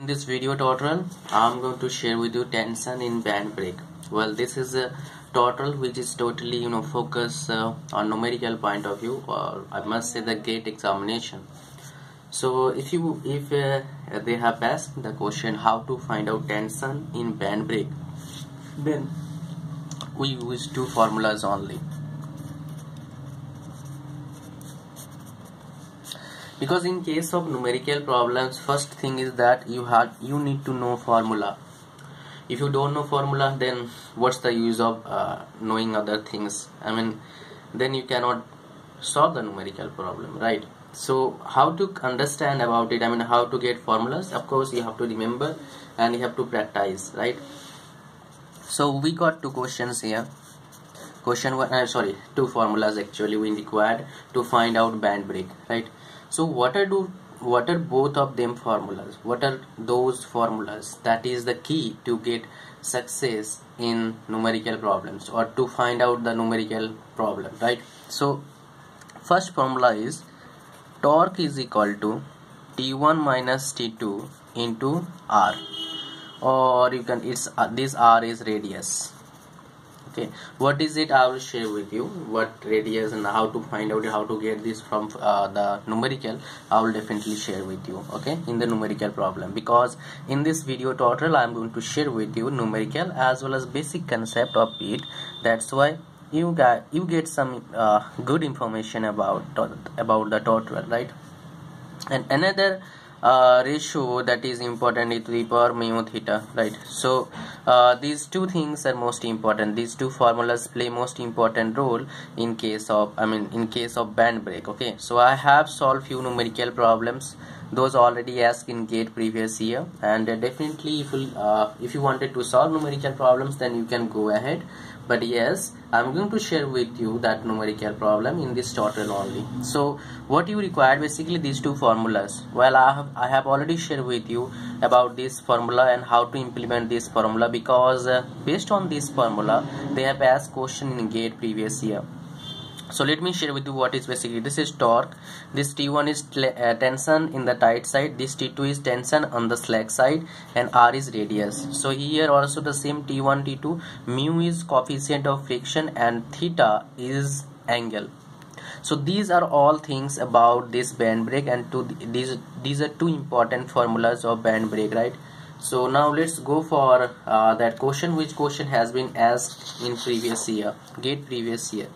In this video tutorial, I am going to share with you tension in band brake. Well, this is a tutorial which is totally focus on numerical point of view, or I must say the GATE examination. So if they have asked the question how to find out tension in band brake, then we use two formulas only, because in case of numerical problems, first thing is that you need to know formula. If you don't know formula, then what's the use of knowing other things? I mean, then you cannot solve the numerical problem, right? So how to understand about it, I mean how to get formulas, of course you have to remember and you have to practice, right? So we got two questions here. Two formulas actually we required to find out band brake, right? So what are both of them formulas? What are those formulas? That is the key to get success in numerical problems, or to find out the numerical problem, right? So first formula is torque is equal to T1 minus T2 into R, or you can, it's this R is radius. Okay, what is it? I will share with you what radius and how to find out, how to get this from the numerical. I will definitely share with you, okay, in the numerical problem, because in this video tutorial I am going to share with you numerical as well as basic concept of it. That's why you get some good information about the tutorial, right? And another ratio that is important is 3/mu θ, right? So these two things are most important. These two formulas play most important role in case of band brake. Okay, so I have solved few numerical problems, those already asked in GATE previous year, and definitely if you wanted to solve numerical problems, then you can go ahead. But yes, I'm going to share with you that numerical problem in this tutorial only. So what you require basically these two formulas. Well, I have already shared with you about this formula and how to implement this formula, because based on this formula they have asked question in GATE previous year. So let me share with you what is basically. This is torque. This T1 is tension in the tight side. This T2 is tension on the slack side, and R is radius. So here also the same T1, T2. Mu is coefficient of friction and theta is angle. So these are all things about this band brake, and these are two important formulas of band brake, right? So now let's go for that question, which question has been asked in previous year, GATE previous year.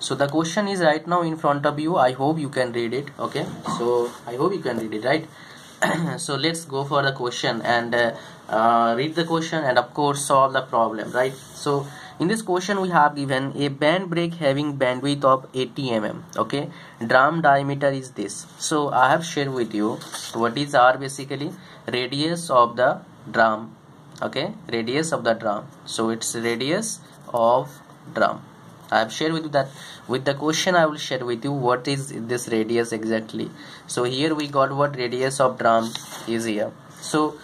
So the question is right now in front of you. I hope you can read it. Okay, so I hope you can read it, right? So let's go for the question and read the question and of course solve the problem, right? So in this question we have given a band brake having bandwidth of 80 mm. Okay, drum diameter is this. So I have shared with you what is R basically, radius of the drum. Okay, radius of the drum. So it's radius of drum. I have shared with you that with the question. I will share with you what is this radius exactly. So here we got what radius of drum is here. So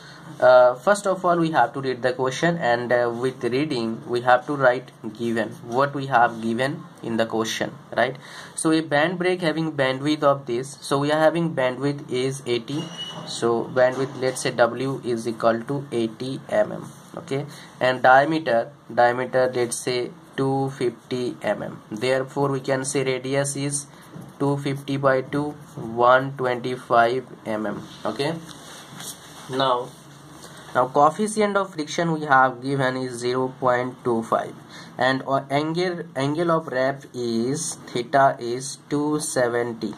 first of all we have to read the question, and with reading we have to write given, what we have given in the question, right? So a band brake having bandwidth of this. So we are having bandwidth is 80. So bandwidth, let's say W is equal to 80 mm. Okay, and diameter let's say 250 mm. Therefore we can say radius is 250 by 2, 125 mm. Okay, now coefficient of friction we have given is 0.25, and our angle of wrap is theta is 270.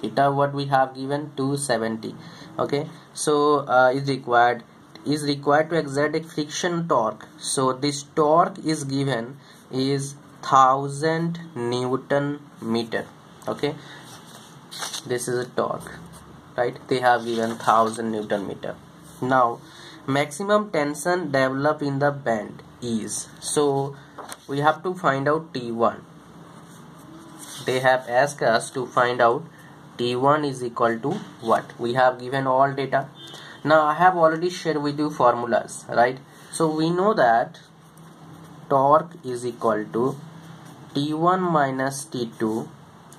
Theta what we have given, 270. Okay, so is required to exert a friction torque. So this torque is given is 1000 Newton meter. Okay, this is a torque, right? They have given 1000 Newton meter. Now maximum tension developed in the band is, so we have to find out T1. They have asked us to find out T1 is equal to what. We have given all data. Now I have already shared with you formulas, right? So we know that torque is equal to T1 minus T2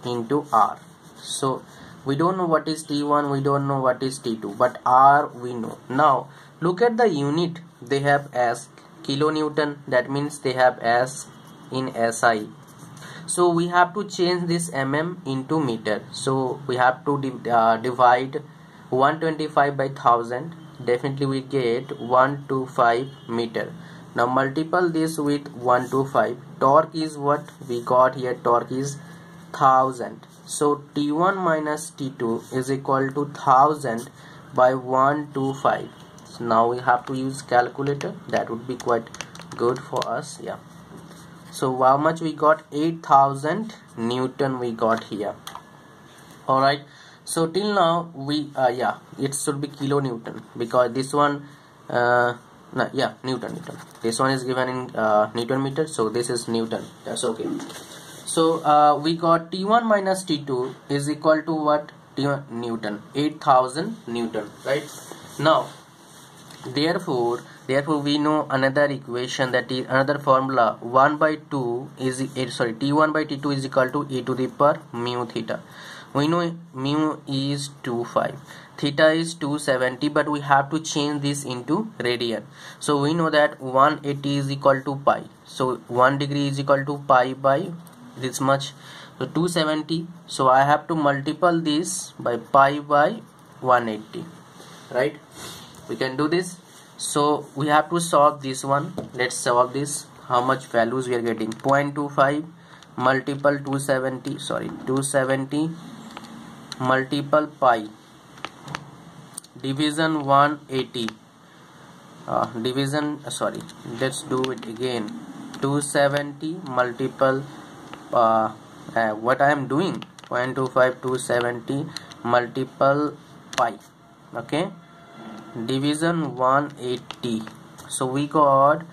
into R. So We don't know what is T1, we don't know what is T2, but R we know. Now look at the unit they have as kilonewton, that means they have S in SI. So we have to change this mm into meter. So we have to divide 125 by 1000. Definitely we get 125 meter. Now multiply this with 125. Torque is what we got here. Torque is 1000. So T1 minus T2 is equal to 1000 by 125. So now we have to use calculator. That would be quite good for us. Yeah. So how much we got? 8000 Newton we got here. Alright. So till now we it should be kilonewton, because this one Newton. This one is given in Newton meter, so this is Newton. That's okay. So we got T1 minus T2 is equal to what? T1 Newton, 8000 Newton, right? Now Therefore, we know another equation, that is another formula. T1 by T2 is equal to e to the power mu theta. We know mu is 25, theta is 270, but we have to change this into radian. So we know that 180 is equal to pi. So 1 degree is equal to pi by this much. So 270. So I have to multiply this by pi by 180, right? We can do this. So we have to solve this one. Let's solve this. How much values we are getting? 0.25 multiple 270 multiple pi, division 180, let's do it again. 270 multiple what I am doing, 0.25 270 multiple pi, okay, division 180. So we got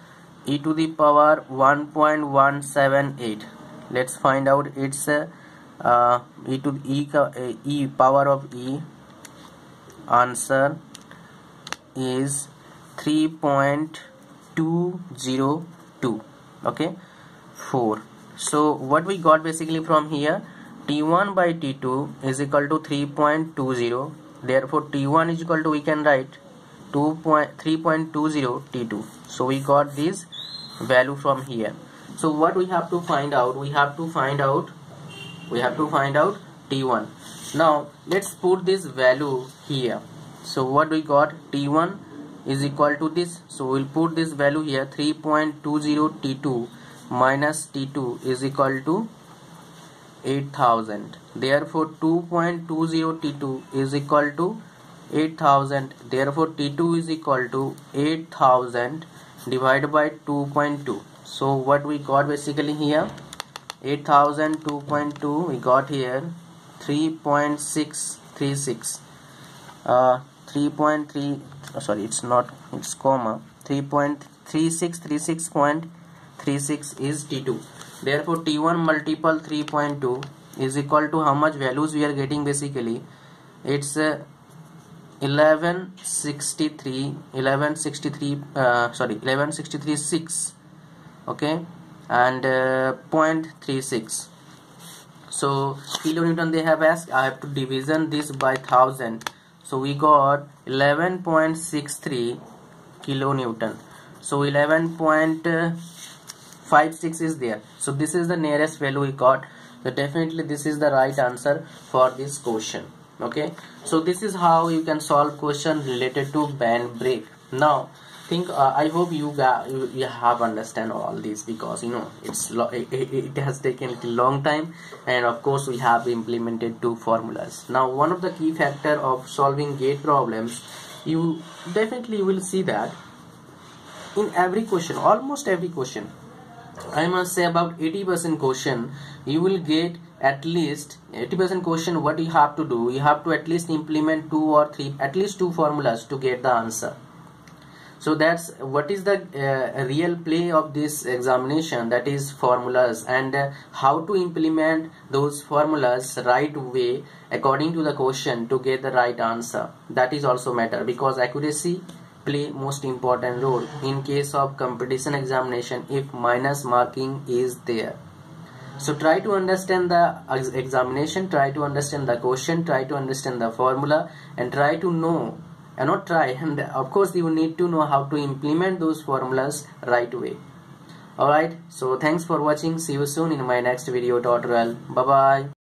e to the power 1.178. Let's find out its e power of e. Answer is 3.202, okay, 4. So what we got basically from here, T1 by T2 is equal to 3.20. Therefore T1 is equal to, we can write 3.20 T2. So we got this value from here. So what we have to find out, we have to find out T1. Now let's put this value here. So what we got, T1 is equal to this, so we'll put this value here. 3.20 T2 minus T2 is equal to 8000. Therefore 2.20 T2 is equal to 8000. Therefore T2 is equal to 8000 divided by 2.2. So what we got basically here, 8000 2.2, we got here 3.636, 3.3, sorry, it's not, it's comma, 3.3636.36 is T2. Therefore T1 multiple 3.2 is equal to, how much values we are getting basically, it's 1163.6, okay, and 0.36. so kilonewton they have asked. I have to division this by 1000. So we got 11.63 kilonewton. So 11.56 is there. So this is the nearest value we got. So definitely this is the right answer for this question. Okay, so this is how you can solve question related to band brake. Now think I hope you have understand all this, because you know it has taken a long time, and of course we have implemented two formulas. Now one of the key factor of solving GATE problems, you definitely will see that in every question, almost every question, I must say about 80% question, you will get at least 80% question. What you have to do, you have to at least implement at least two formulas to get the answer. So that's what is the real play of this examination, that is formulas, and how to implement those formulas right way according to the question to get the right answer. That is also matter, because accuracy play most important role in case of competition examination if minus marking is there. So try to understand the examination, try to understand the question, try to understand the formula, and try to know, and not try, and of course you need to know how to implement those formulas right away. Alright, so thanks for watching. See you soon in my next video tutorial. Bye bye.